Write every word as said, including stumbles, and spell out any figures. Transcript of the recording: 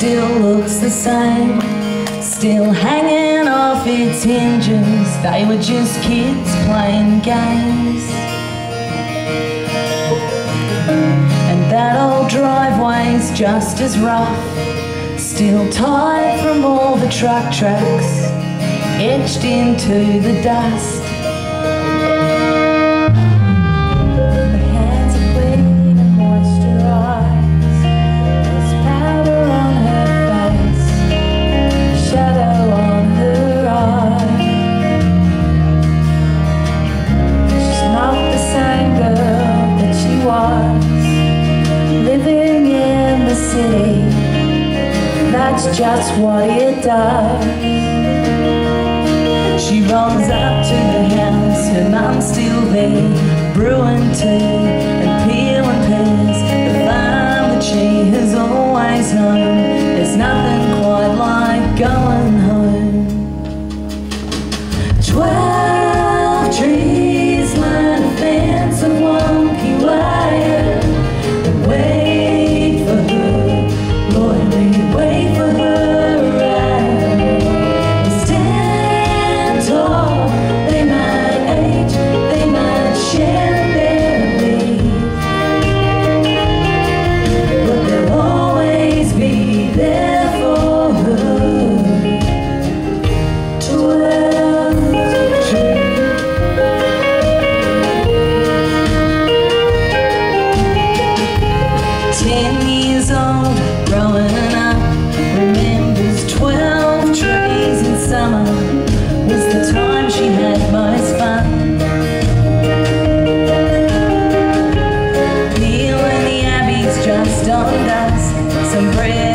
still looks the same, still hanging off its hinges. They were just kids playing games. And that old driveway's just as rough, still tied from all the truck tracks, etched into the dust. That's just what it does. She runs up to the house, her mum's still there, brewing tea and peeling pears. The farm that she has always known, there's nothing quite like going home. Twelve trees line a fence of wonky wire, and where some bread.